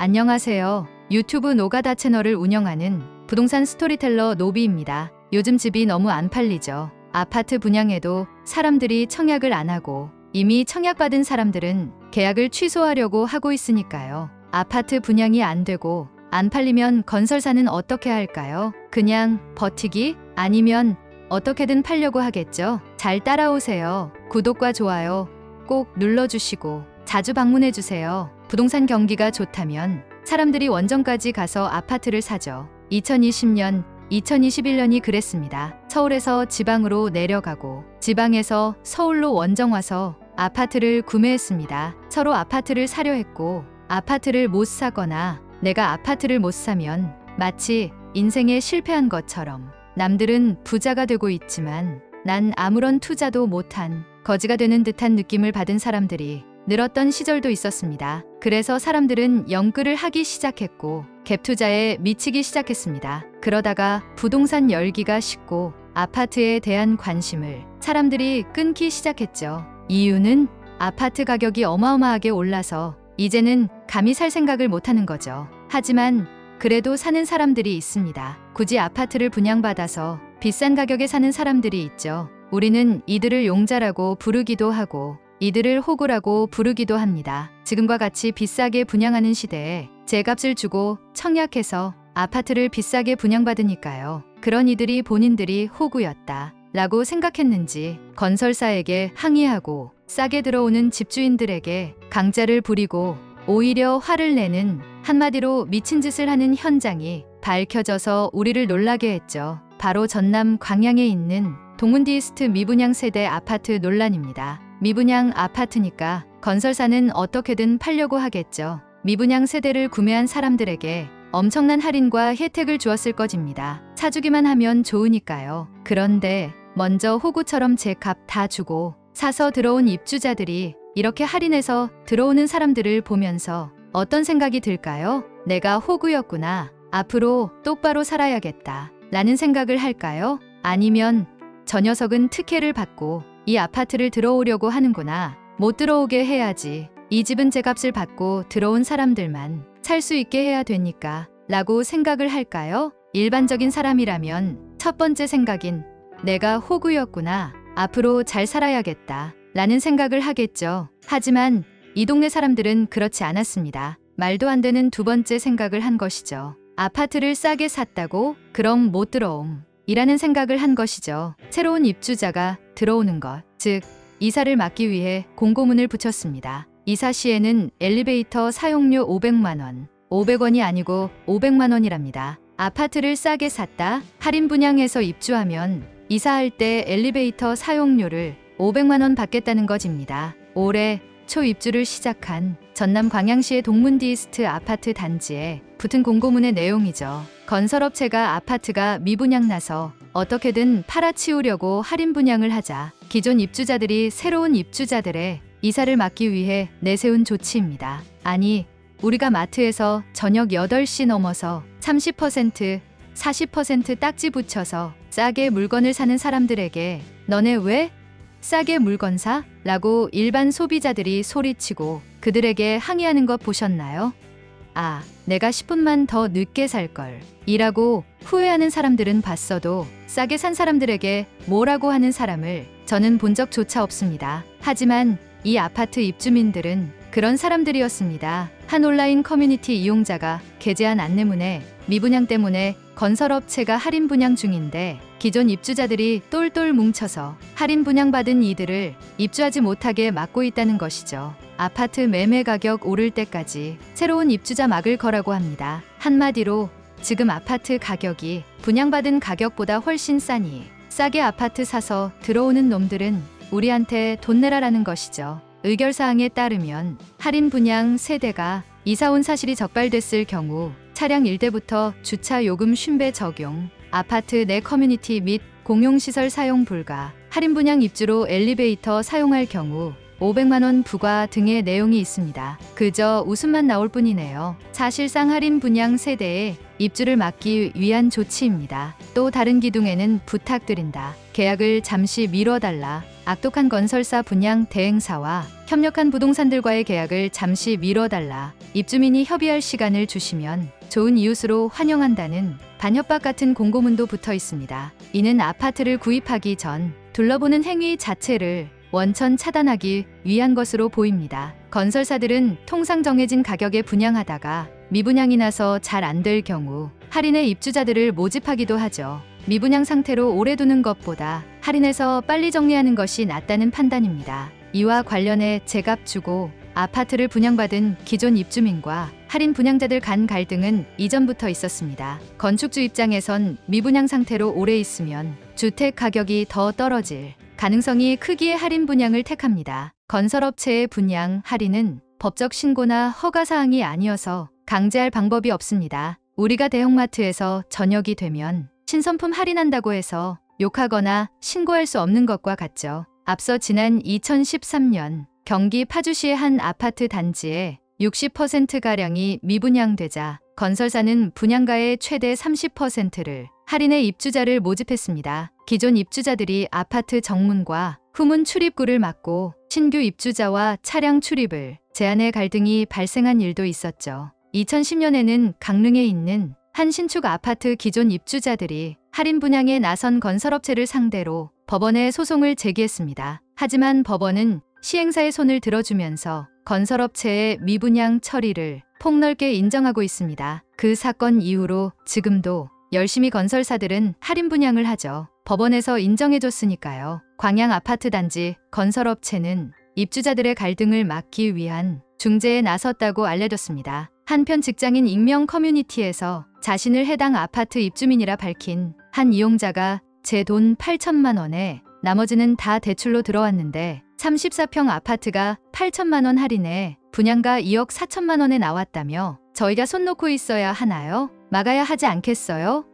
안녕하세요. 유튜브 노가다 채널을 운영하는 부동산 스토리텔러 노비입니다. 요즘 집이 너무 안 팔리죠. 아파트 분양에도 사람들이 청약을 안 하고 이미 청약받은 사람들은 계약을 취소하려고 하고 있으니까요. 아파트 분양이 안 되고 안 팔리면 건설사는 어떻게 할까요? 그냥 버티기? 아니면 어떻게든 팔려고 하겠죠? 잘 따라오세요. 구독과 좋아요 꼭 눌러주시고 자주 방문해주세요. 부동산 경기가 좋다면 사람들이 원정까지 가서 아파트를 사죠. 2020년, 2021년이 그랬습니다. 서울에서 지방으로 내려가고 지방에서 서울로 원정 와서 아파트를 구매했습니다. 서로 아파트를 사려 했고 아파트를 못 사거나 내가 아파트를 못 사면 마치 인생에 실패한 것처럼 남들은 부자가 되고 있지만 난 아무런 투자도 못한 거지가 되는 듯한 느낌을 받은 사람들이 늘었던 시절도 있었습니다. 그래서 사람들은 영끌을 하기 시작했고 갭투자에 미치기 시작했습니다. 그러다가 부동산 열기가 식고 아파트에 대한 관심을 사람들이 끊기 시작했죠. 이유는 아파트 가격이 어마어마하게 올라서 이제는 감히 살 생각을 못하는 거죠. 하지만 그래도 사는 사람들이 있습니다. 굳이 아파트를 분양받아서 비싼 가격에 사는 사람들이 있죠. 우리는 이들을 용자라고 부르기도 하고 이들을 호구라고 부르기도 합니다. 지금과 같이 비싸게 분양하는 시대에 제값을 주고 청약해서 아파트를 비싸게 분양받으니까요. 그런 이들이 본인들이 호구였다 라고 생각했는지 건설사에게 항의하고 싸게 들어오는 집주인들에게 강자를 부리고 오히려 화를 내는, 한마디로 미친 짓을 하는 현장이 밝혀져서 우리를 놀라게 했죠. 바로 전남 광양에 있는 동문디이스트 미분양 세대 아파트 논란입니다. 미분양 아파트니까 건설사는 어떻게든 팔려고 하겠죠. 미분양 세대를 구매한 사람들에게 엄청난 할인과 혜택을 주었을 것입니다. 사주기만 하면 좋으니까요. 그런데 먼저 호구처럼 제 값 다 주고 사서 들어온 입주자들이 이렇게 할인해서 들어오는 사람들을 보면서 어떤 생각이 들까요? 내가 호구였구나. 앞으로 똑바로 살아야겠다. 라는 생각을 할까요? 아니면 저 녀석은 특혜를 받고 이 아파트를 들어오려고 하는구나. 못 들어오게 해야지. 이 집은 제 값을 받고 들어온 사람들만 살 수 있게 해야 되니까 라고 생각을 할까요? 일반적인 사람이라면 첫 번째 생각인 내가 호구였구나. 앞으로 잘 살아야겠다. 라는 생각을 하겠죠. 하지만 이 동네 사람들은 그렇지 않았습니다. 말도 안 되는 두 번째 생각을 한 것이죠. 아파트를 싸게 샀다고? 그럼 못 들어옴. 이라는 생각을 한 것이죠. 새로운 입주자가 들어오는 것, 즉 이사를 막기 위해 공고문을 붙였습니다. 이사 시에는 엘리베이터 사용료 500만 원, 500원이 아니고 500만 원이랍니다. 아파트를 싸게 샀다, 할인 분양해서 입주하면 이사할 때 엘리베이터 사용료를 500만 원 받겠다는 것입니다. 올해 초 입주를 시작한 전남 광양시의 동문디이스트 아파트 단지에 붙은 공고문의 내용이죠. 건설업체가 아파트가 미분양 나서 어떻게든 팔아치우려고 할인 분양을 하자, 기존 입주자들이 새로운 입주자들의 이사를 막기 위해 내세운 조치입니다. 아니, 우리가 마트에서 저녁 8시 넘어서 30%, 40% 딱지 붙여서 싸게 물건을 사는 사람들에게 너네 왜 싸게 물건 사? 라고 일반 소비자들이 소리치고 그들에게 항의하는 것 보셨나요? 아, 내가 10분만 더 늦게 살걸 이라고 후회하는 사람들은 봤어도 싸게 산 사람들에게 뭐라고 하는 사람을 저는 본 적조차 없습니다. 하지만 이 아파트 입주민들은 그런 사람들이었습니다. 한 온라인 커뮤니티 이용자가 게재한 안내문에 미분양 때문에 건설업체가 할인 분양 중인데 기존 입주자들이 똘똘 뭉쳐서 할인 분양받은 이들을 입주하지 못하게 막고 있다는 것이죠. 아파트 매매 가격 오를 때까지 새로운 입주자 막을 거라고 합니다. 한마디로 지금 아파트 가격이 분양받은 가격보다 훨씬 싸니 싸게 아파트 사서 들어오는 놈들은 우리한테 돈 내라라는 것이죠. 의결사항에 따르면 할인 분양 세대가 이사 온 사실이 적발됐을 경우 차량 1대부터 주차 요금 50배 적용, 아파트 내 커뮤니티 및 공용시설 사용 불가, 할인 분양 입주로 엘리베이터 사용할 경우 500만 원 부과 등의 내용이 있습니다. 그저 웃음만 나올 뿐이네요. 사실상 할인 분양 세대의 입주를 막기 위한 조치입니다. 또 다른 기둥에는 부탁드린다. 계약을 잠시 미뤄달라. 악독한 건설사 분양 대행사와 협력한 부동산들과의 계약을 잠시 미뤄달라, 입주민이 협의할 시간을 주시면 좋은 이웃으로 환영한다는 반협박 같은 공고문도 붙어 있습니다. 이는 아파트를 구입하기 전 둘러보는 행위 자체를 원천 차단하기 위한 것으로 보입니다. 건설사들은 통상 정해진 가격에 분양하다가 미분양이 나서 잘 안 될 경우 할인의 입주자들을 모집하기도 하죠. 미분양 상태로 오래 두는 것보다 할인해서 빨리 정리하는 것이 낫다는 판단입니다. 이와 관련해 제값 주고 아파트를 분양받은 기존 입주민과 할인 분양자들 간 갈등은 이전부터 있었습니다. 건축주 입장에선 미분양 상태로 오래 있으면 주택 가격이 더 떨어질 가능성이 크기에 할인 분양을 택합니다. 건설업체의 분양 할인은 법적 신고나 허가사항이 아니어서 강제할 방법이 없습니다. 우리가 대형마트에서 저녁이 되면 신선품 할인한다고 해서 욕하거나 신고할 수 없는 것과 같죠. 앞서 지난 2013년 경기 파주시의 한 아파트 단지에 60%가량이 미분양되자 건설사는 분양가의 최대 30%를 할인해 입주자를 모집했습니다. 기존 입주자들이 아파트 정문과 후문 출입구를 막고 신규 입주자와 차량 출입을 제한해 갈등이 발생한 일도 있었죠. 2010년에는 강릉에 있는 한 신축 아파트 기존 입주자들이 할인 분양에 나선 건설업체를 상대로 법원에 소송을 제기했습니다. 하지만 법원은 시행사의 손을 들어주면서 건설업체의 미분양 처리를 폭넓게 인정하고 있습니다. 그 사건 이후로 지금도 열심히 건설사들은 할인 분양을 하죠. 법원에서 인정해줬으니까요. 광양 아파트 단지 건설업체는 입주자들의 갈등을 막기 위한 중재에 나섰다고 알려졌습니다. 한편 직장인 익명 커뮤니티에서 자신을 해당 아파트 입주민이라 밝힌 한 이용자가 제 돈 8천만 원에 나머지는 다 대출로 들어왔는데 34평 아파트가 8천만 원 할인해 분양가 2억 4천만 원에 나왔다며 저희가 손 놓고 있어야 하나요? 막아야 하지 않겠어요?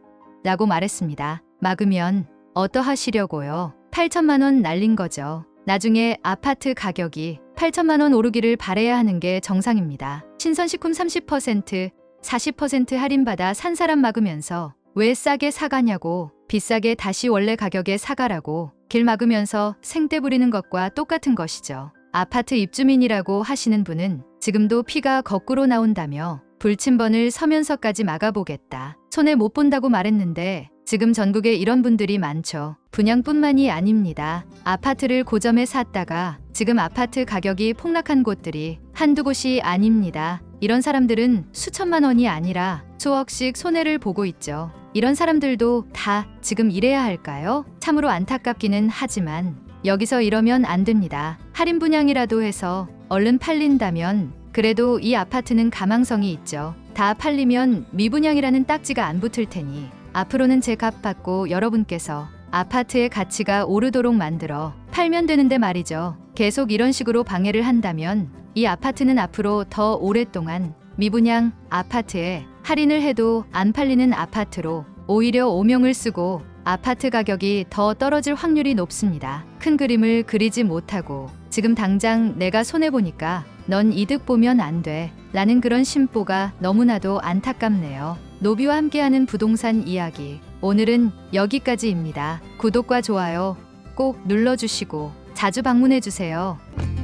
라고 말했습니다. 막으면 어떠하시려고요? 8천만 원 날린 거죠. 나중에 아파트 가격이 8천만 원 오르기를 바래야 하는 게 정상입니다. 신선식품 30%, 40% 할인받아 산 사람 막으면서 왜 싸게 사가냐고, 비싸게 다시 원래 가격에 사가라고 길 막으면서 생떼 부리는 것과 똑같은 것이죠. 아파트 입주민이라고 하시는 분은 지금도 피가 거꾸로 나온다며 불침번을 서면서까지 막아보겠다, 손해 못 본다고 말했는데 지금 전국에 이런 분들이 많죠. 분양뿐만이 아닙니다. 아파트를 고점에 샀다가 지금 아파트 가격이 폭락한 곳들이 한두 곳이 아닙니다. 이런 사람들은 수천만 원이 아니라 수억씩 손해를 보고 있죠. 이런 사람들도 다 지금 이래야 할까요? 참으로 안타깝기는 하지만 여기서 이러면 안 됩니다. 할인 분양이라도 해서 얼른 팔린다면 그래도 이 아파트는 가망성이 있죠. 다 팔리면 미분양이라는 딱지가 안 붙을 테니 앞으로는 제 값 받고 여러분께서 아파트의 가치가 오르도록 만들어 팔면 되는데 말이죠. 계속 이런 식으로 방해를 한다면 이 아파트는 앞으로 더 오랫동안 미분양 아파트에 할인을 해도 안 팔리는 아파트로 오히려 오명을 쓰고 아파트 가격이 더 떨어질 확률이 높습니다. 큰 그림을 그리지 못하고 지금 당장 내가 손해보니까 넌 이득 보면 안 돼 라는 그런 심보가 너무나도 안타깝네요. 노비와 함께하는 부동산 이야기, 오늘은 여기까지입니다. 구독과 좋아요 꼭 눌러주시고 자주 방문해주세요.